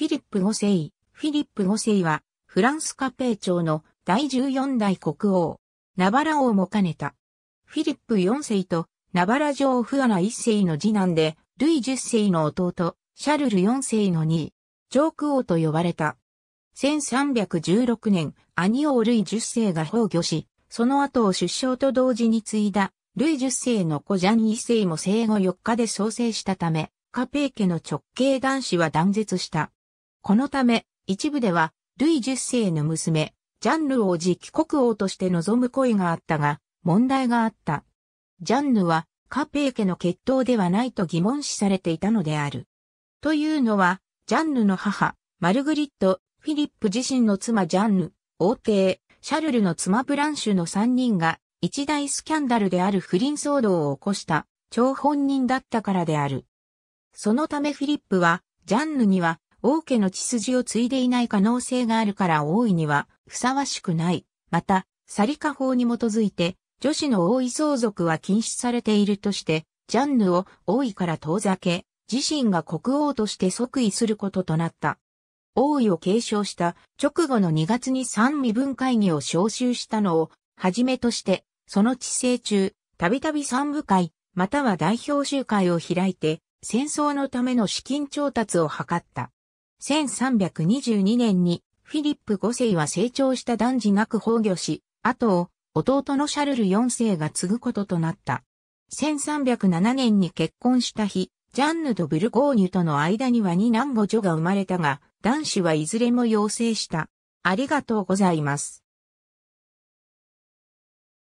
フィリップ5世。フィリップ5世は、フランスカペー朝の第14代国王、ナバラ王も兼ねた。フィリップ4世と、ナバラ城フアナ1世の次男で、ルイ10世の弟、シャルル4世の2位、上区王と呼ばれた。1316年、兄王ルイ10世が崩御し、その後を出生と同時に継いだ、ルイ10世の子ジャン1世も生後4日で早逝したため、カペー家の直系男子は断絶した。このため、一部では、ルイ10世の娘、ジャンヌを次期国王として望む声があったが、問題があった。ジャンヌはカペー家の血統ではないと疑問視されていたのである。というのは、ジャンヌの母、マルグリット、フィリップ自身の妻ジャンヌ、王帝、シャルルの妻ブランシュの3人が、一大スキャンダルである不倫騒動を起こした、張本人だったからである。そのためフィリップは、ジャンヌには、王家の血筋を継いでいない可能性があるから王位には、ふさわしくない。また、サリカ法に基づいて、女子の王位相続は禁止されているとして、ジャンヌを王位から遠ざけ、自身が国王として即位することとなった。王位を継承した直後の2月に三位文会議を招集したのを、はじめとして、その治世中、たびたび三部会、または代表集会を開いて、戦争のための資金調達を図った。1322年に、フィリップ5世は成長した男児なく崩御し、後を弟のシャルル4世が継ぐこととなった。1307年に結婚した日、ジャンヌとブルゴーニュとの間には二男母女が生まれたが、男子はいずれも陽性した。ありがとうございます。